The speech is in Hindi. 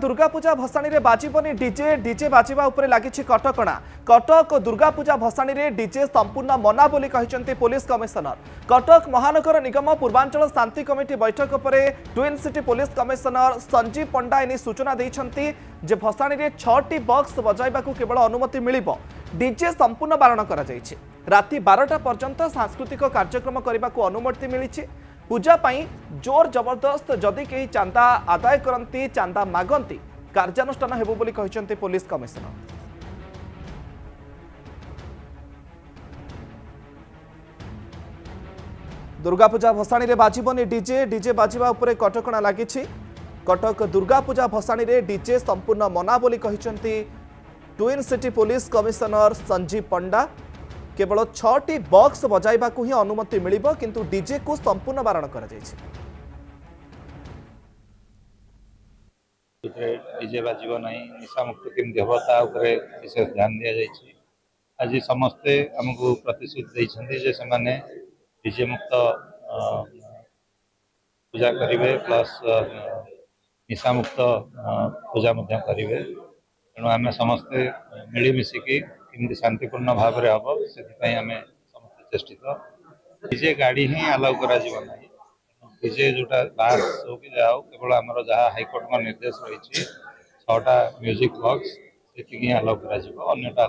दुर्गा पूजा भसाणी रे बाजीबनी डीजे डीजे बाजिबा उपरे लागिछि कटकणा। कटक और दुर्गा पूजा भसाणी रे डीजे संपूर्ण मना बोली कहिसेंते पुलिस कमिश्नर। कटक महानगर निगम पूर्वांचल शांति कमिटी बैठक परे twin city police commissioner Sanjeev Panda एनी सूचना दैछंती जे भसाणी रे 6टी बॉक्स बजाइबाकू केवल अनुमति मिलिबो। डीजे संपूर्ण बारण करा जायछि। राति 12टा पर्यंत सांस्कृतिक कार्यक्रम करबाकू अनुमति मिलिछि। पूजा पाई जोर जबरदस्त जदि कहीं चांदा आदाय करती चांदा मागंती कार्यानुष्ठान हेबो बोली कहिसेंते पुलिस कमिश्नर। दुर्गा पूजा भसाणी रे बाजिबनी डीजे डीजे बाजिबा उपरे कटकणा लागिछि। कटक दुर्गा पूजा भसाणी रे डीजे संपूर्ण मना बोली कहिसेंते twin city police commissioner Sanjeev Panda. केवल 6टी बॉक्स बजाइबा को ही अनुमति मिलिबो किंतु डीजे को संपूर्ण बारण करा जायछि। डीजे बाजिबो नाही निशा मुक्त केमि होबो ता उपरे विशेष ध्यान दिया जायछि। आज समस्त हमहु प्रतिश्रुति दैछन्ति जे समाने डीजे मुक्त पूजा करिवे प्लस निशा मुक्त पूजा मध्य करिवे। तेणु आमे समस्त मिली मिसी की शांतिपूर्ण भाव में हम से आम समस्त चेष्टित। डीजे गाड़ी ही आलाउ करजे जोटा बास हो कि जाओ केवल आमर जहाँ हाईकोर्ट निर्देश रही 6टा म्यूजिक बॉक्स से आलाउ कर।